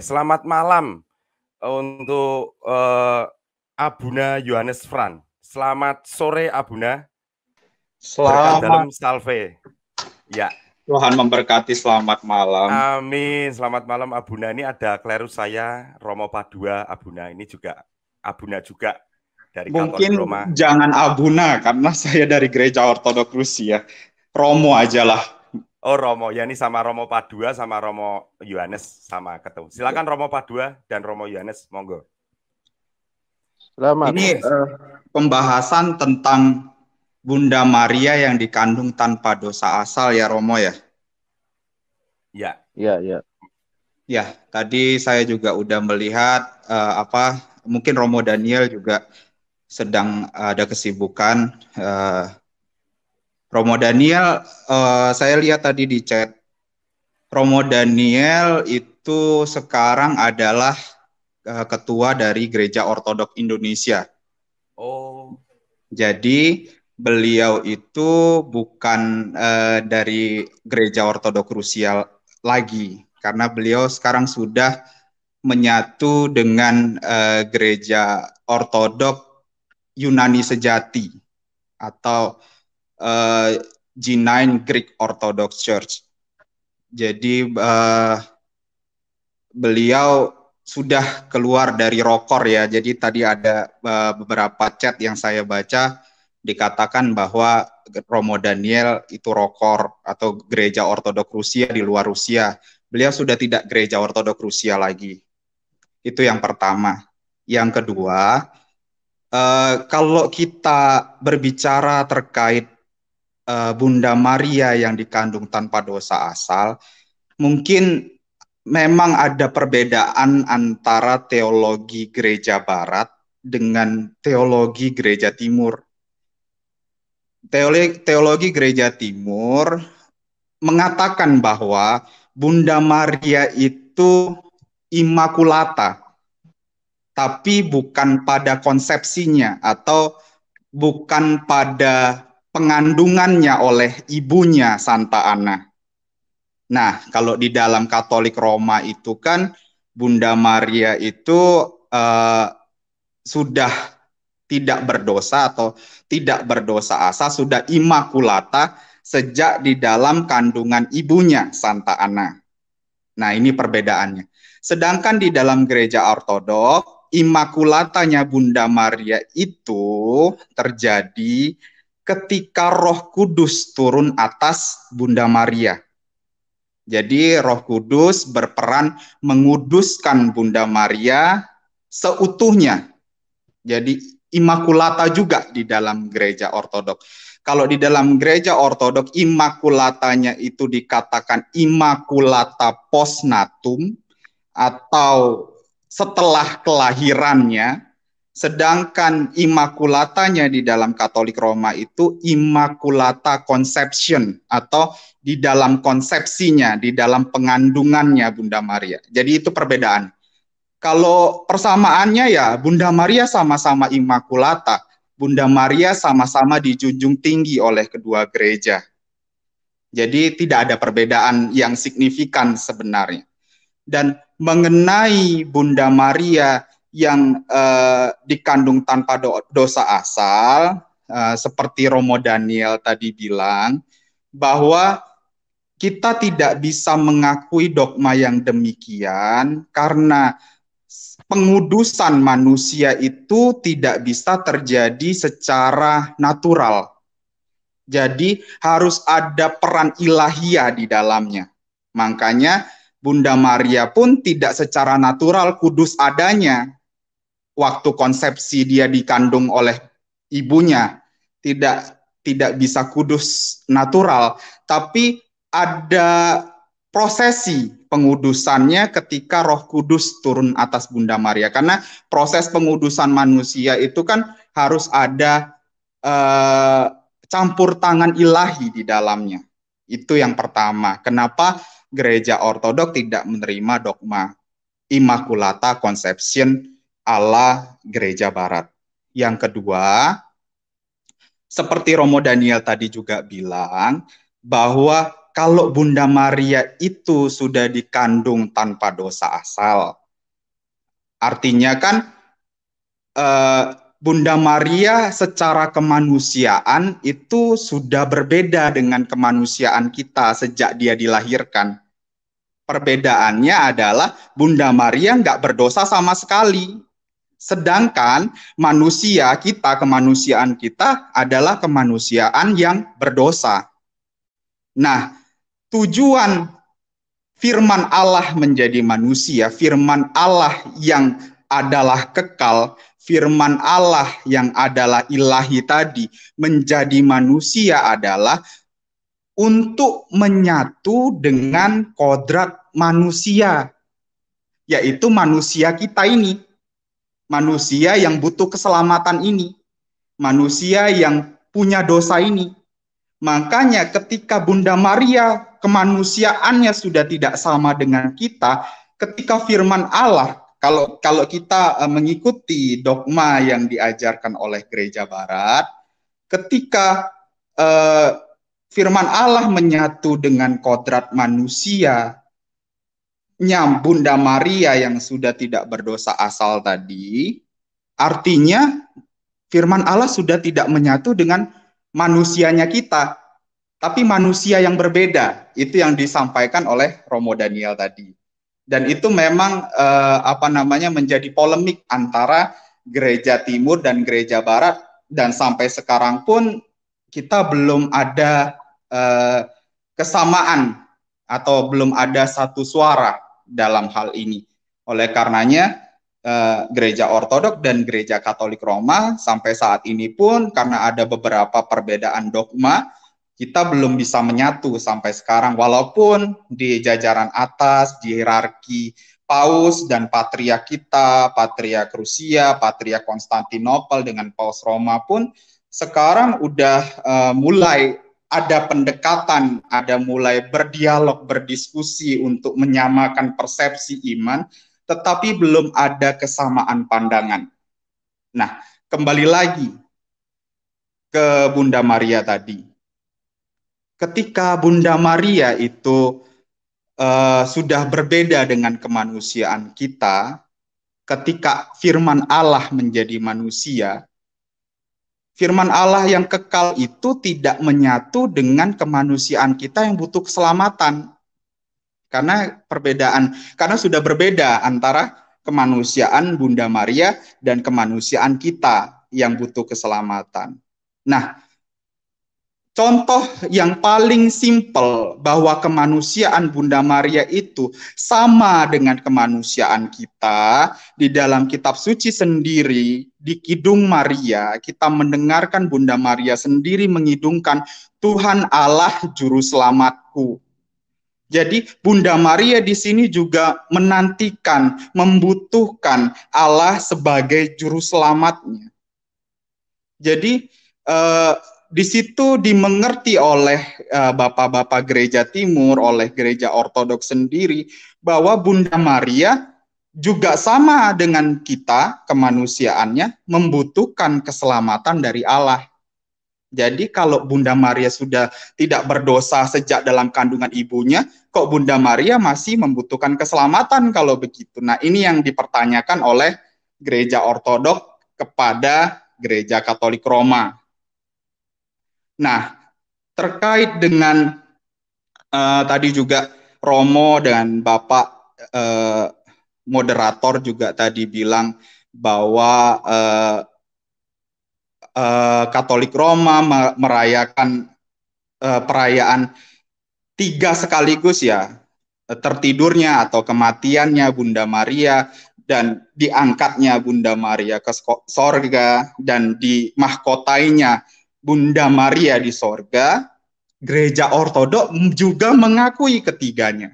selamat malam untuk Abuna Johannes Fran. Selamat sore Abuna. Selamat salve. Ya. Tuhan memberkati, selamat malam. Amin. Selamat malam Abuna. Ini ada klerus saya Romo Padua Abuna. Ini juga Abuna juga dari Katolik Roma. Mungkin jangan Abuna karena saya dari Gereja Ortodoks Rusia. Romo ajalah. Oh Romo, ya ini sama Romo Padua sama Romo Yohanes sama ketemu. Silakan Romo Padua dan Romo Yohanes, monggo. Selamat. Ini pembahasan tentang Bunda Maria yang dikandung tanpa dosa asal ya Romo ya? Ya, ya, ya. Ya, tadi saya juga udah melihat mungkin Romo Daniel juga sedang ada kesibukan. Romo Daniel, saya lihat tadi di chat, Romo Daniel itu sekarang adalah ketua dari Gereja Ortodoks Indonesia. Oh. Jadi beliau itu bukan dari Gereja Ortodoks Rusia lagi, karena beliau sekarang sudah menyatu dengan Gereja Ortodoks Yunani Sejati atau G9 Greek Orthodox Church. Jadi beliau sudah keluar dari Rokor ya. Jadi tadi ada beberapa chat yang saya baca, dikatakan bahwa Romo Daniel itu Rokor atau Gereja Ortodoks Rusia di luar Rusia. Beliau sudah tidak Gereja Ortodoks Rusia lagi. Itu yang pertama. Yang kedua, kalau kita berbicara terkait Bunda Maria yang dikandung tanpa dosa asal, mungkin memang ada perbedaan antara teologi Gereja Barat dengan teologi Gereja Timur. Teologi Gereja Timur mengatakan bahwa Bunda Maria itu Immaculata, tapi bukan pada konsepsinya atau bukan pada pengandungannya oleh ibunya Santa Ana. Nah, kalau di dalam Katolik Roma itu kan Bunda Maria itu sudah tidak berdosa atau tidak berdosa asal, sudah Immaculata sejak di dalam kandungan ibunya Santa Ana. Nah, ini perbedaannya. Sedangkan di dalam Gereja Ortodoks, Immaculatanya Bunda Maria itu terjadi ketika Roh Kudus turun atas Bunda Maria. Jadi Roh Kudus berperan menguduskan Bunda Maria seutuhnya. Jadi Immaculata juga di dalam Gereja Ortodoks. Kalau di dalam Gereja Ortodoks, Immaculatanya itu dikatakan Immaculata post natum atau setelah kelahirannya, sedangkan Immaculatanya di dalam Katolik Roma itu Immaculata conception atau di dalam konsepsinya, di dalam pengandungannya Bunda Maria. Jadi itu perbedaan. Kalau persamaannya ya Bunda Maria sama-sama Immaculata, Bunda Maria sama-sama dijunjung tinggi oleh kedua gereja. Jadi tidak ada perbedaan yang signifikan sebenarnya. Dan mengenai Bunda Maria yang dikandung tanpa dosa asal, seperti Romo Daniel tadi bilang, bahwa kita tidak bisa mengakui dogma yang demikian karena pengudusan manusia itu tidak bisa terjadi secara natural. Jadi harus ada peran ilahiyah di dalamnya. Makanya Bunda Maria pun tidak secara natural kudus adanya. Waktu konsepsi dia dikandung oleh ibunya, tidak bisa kudus natural, tapi ada prosesi pengudusannya ketika Roh Kudus turun atas Bunda Maria. Karena proses pengudusan manusia itu kan harus ada campur tangan ilahi di dalamnya. Itu yang pertama. Kenapa Gereja Ortodoks tidak menerima dogma Immaculata Conception ala Gereja Barat. Yang kedua, seperti Romo Daniel tadi juga bilang, bahwa kalau Bunda Maria itu sudah dikandung tanpa dosa asal. Artinya kan Bunda Maria secara kemanusiaan itu sudah berbeda dengan kemanusiaan kita sejak dia dilahirkan. Perbedaannya adalah Bunda Maria nggak berdosa sama sekali. Sedangkan manusia kita, kemanusiaan kita adalah kemanusiaan yang berdosa. Nah, tujuan firman Allah menjadi manusia, firman Allah yang adalah kekal, firman Allah yang adalah ilahi tadi menjadi manusia adalah untuk menyatu dengan kodrat manusia, yaitu manusia kita ini, manusia yang butuh keselamatan ini, manusia yang punya dosa ini. Makanya ketika Bunda Maria kemanusiaannya sudah tidak sama dengan kita, ketika firman Allah, kalau kita mengikuti dogma yang diajarkan oleh gereja barat, ketika firman Allah menyatu dengan kodrat manusia, Bunda Maria yang sudah tidak berdosa asal tadi, artinya firman Allah sudah tidak menyatu dengan manusianya kita, tapi manusia yang berbeda. Itu yang disampaikan oleh Romo Daniel tadi. Dan itu memang menjadi polemik antara gereja timur dan gereja barat, dan sampai sekarang pun kita belum ada kesamaan atau belum ada satu suara dalam hal ini. Oleh karenanya gereja Ortodok dan gereja Katolik Roma sampai saat ini pun, karena ada beberapa perbedaan dogma, kita belum bisa menyatu sampai sekarang, walaupun di jajaran atas, di hierarki paus dan patriark kita, patriark Rusia, patriark Konstantinopel dengan paus Roma pun sekarang udah mulai ada pendekatan, ada mulai berdialog, berdiskusi untuk menyamakan persepsi iman, tetapi belum ada kesamaan pandangan. Nah, kembali lagi ke Bunda Maria tadi. Ketika Bunda Maria itu sudah berbeda dengan kemanusiaan kita, ketika firman Allah menjadi manusia, firman Allah yang kekal itu tidak menyatu dengan kemanusiaan kita yang butuh keselamatan. Karena sudah berbeda antara kemanusiaan Bunda Maria dan kemanusiaan kita yang butuh keselamatan. Nah, contoh yang paling simpel bahwa kemanusiaan Bunda Maria itu sama dengan kemanusiaan kita, di dalam kitab suci sendiri, di Kidung Maria, kita mendengarkan Bunda Maria sendiri mengidungkan Tuhan Allah Juru Selamatku. Jadi Bunda Maria di sini juga menantikan, membutuhkan Allah sebagai Juru Selamatnya. Jadi di situ dimengerti oleh bapak-bapak gereja timur, oleh gereja Ortodoks sendiri, bahwa Bunda Maria juga sama dengan kita, kemanusiaannya membutuhkan keselamatan dari Allah. Jadi kalau Bunda Maria sudah tidak berdosa sejak dalam kandungan ibunya, kok Bunda Maria masih membutuhkan keselamatan kalau begitu? Nah, ini yang dipertanyakan oleh gereja Ortodoks kepada gereja Katolik Roma. Nah, terkait dengan tadi juga Romo dan Bapak moderator juga tadi bilang bahwa Katolik Roma merayakan perayaan tiga sekaligus ya, tertidurnya atau kematiannya Bunda Maria dan diangkatnya Bunda Maria ke sorga dan dimahkotainya Bunda Maria di sorga. Gereja Ortodok juga mengakui ketiganya.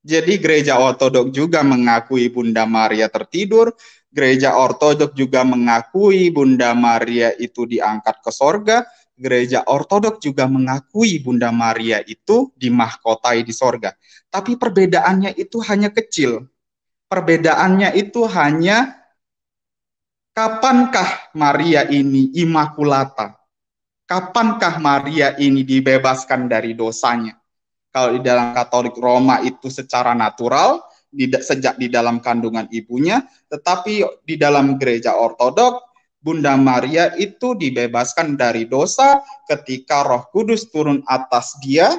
Jadi gereja Ortodok juga mengakui Bunda Maria tertidur, gereja Ortodok juga mengakui Bunda Maria itu diangkat ke sorga, gereja Ortodok juga mengakui Bunda Maria itu dimahkotai di sorga. Tapi perbedaannya itu hanya kecil. Perbedaannya itu hanya kapankah Maria ini imakulata, kapankah Maria ini dibebaskan dari dosanya. Kalau di dalam Katolik Roma itu secara natural, sejak di dalam kandungan ibunya, tetapi di dalam gereja ortodok, Bunda Maria itu dibebaskan dari dosa ketika Roh Kudus turun atas dia.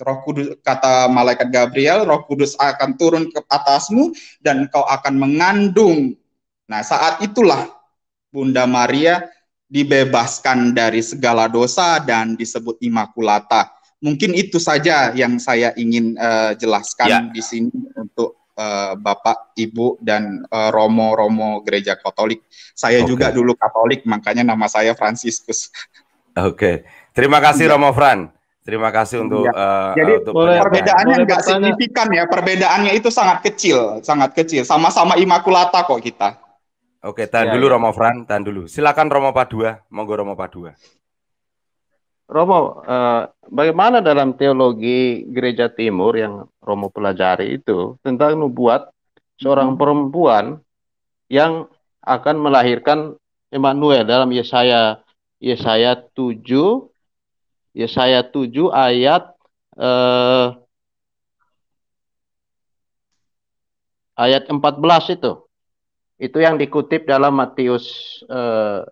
Roh Kudus, kata malaikat Gabriel, Roh Kudus akan turun ke atasmu dan engkau akan mengandung. Nah, saat itulah Bunda Maria dibebaskan dari segala dosa dan disebut Immaculata. Mungkin itu saja yang saya ingin jelaskan di sini untuk Bapak, Ibu, dan Romo-Romo Gereja Katolik. Saya juga dulu Katolik, makanya nama saya Franciscus. Oke, terima kasih Romo Fran. Terima kasih untuk jadi untuk perbedaannya nggak signifikan ya, perbedaannya itu sangat kecil, sangat kecil. Sama-sama Immaculata kok kita. Oke, tahan dulu Romo Fran, tahan dulu. Silakan Romo Padua, monggo Romo Padua. Romo, bagaimana dalam teologi Gereja Timur yang Romo pelajari itu tentang nubuat seorang perempuan yang akan melahirkan Emmanuel dalam Yesaya 7 ayat 14 itu yang dikutip dalam Matius 1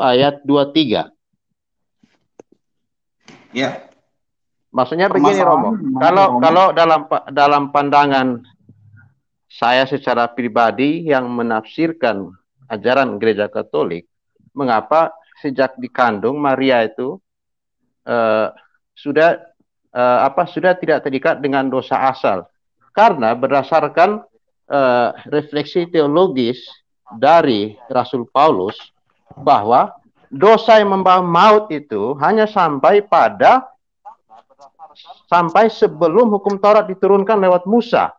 ayat 23. Ya. Maksudnya begini Romo, kalau dalam pandangan saya secara pribadi yang menafsirkan ajaran Gereja Katolik, mengapa sejak dikandung Maria itu sudah tidak terikat dengan dosa asal? Karena berdasarkan refleksi teologis dari Rasul Paulus bahwa dosa yang membawa maut itu hanya sampai sebelum hukum Taurat diturunkan lewat Musa.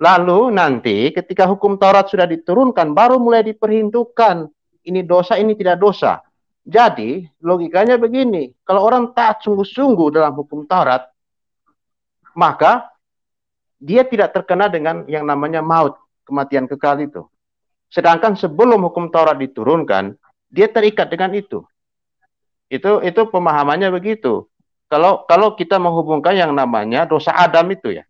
Lalu nanti ketika hukum Taurat sudah diturunkan, baru mulai diperhindukan. Ini dosa, ini tidak dosa. Jadi logikanya begini, kalau orang taat sungguh-sungguh dalam hukum Taurat, maka dia tidak terkena dengan yang namanya maut, kematian kekal itu. Sedangkan sebelum hukum Taurat diturunkan, dia terikat dengan itu. Itu pemahamannya begitu. Kalau kita menghubungkan yang namanya dosa Adam itu ya.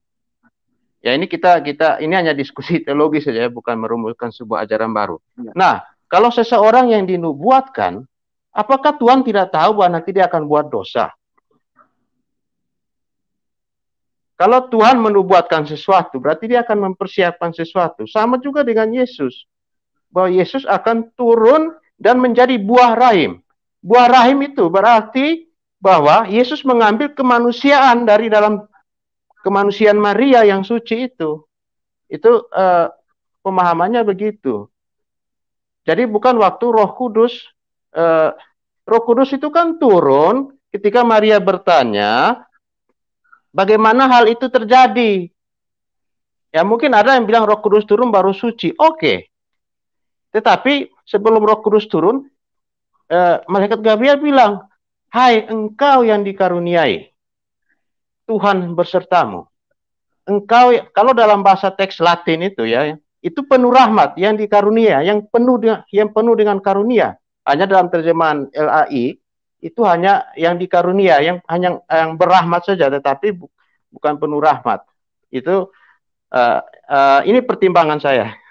Ya ini ini hanya diskusi teologi saja, bukan merumuskan sebuah ajaran baru. Ya. Nah, kalau seseorang yang dinubuatkan, apakah Tuhan tidak tahu bahwa nanti dia akan buat dosa? Kalau Tuhan menubuatkan sesuatu, berarti dia akan mempersiapkan sesuatu. Sama juga dengan Yesus. Bahwa Yesus akan turun dan menjadi buah rahim. Buah rahim itu berarti bahwa Yesus mengambil kemanusiaan dari dalam kemanusiaan Maria yang suci itu pemahamannya begitu. Jadi bukan waktu Roh Kudus itu kan turun ketika Maria bertanya, bagaimana hal itu terjadi? Ya mungkin ada yang bilang Roh Kudus turun baru suci, oke. Tetapi sebelum Roh Kudus turun, malaikat Gabriel bilang, hai engkau yang dikaruniai, Tuhan bersertamu. Engkau, kalau dalam bahasa teks Latin itu ya, itu penuh rahmat, yang dikarunia, yang penuh dengan karunia. Hanya dalam terjemahan LAI itu hanya yang dikarunia, yang berahmat saja, tetapi bukan penuh rahmat. Itu ini pertimbangan saya.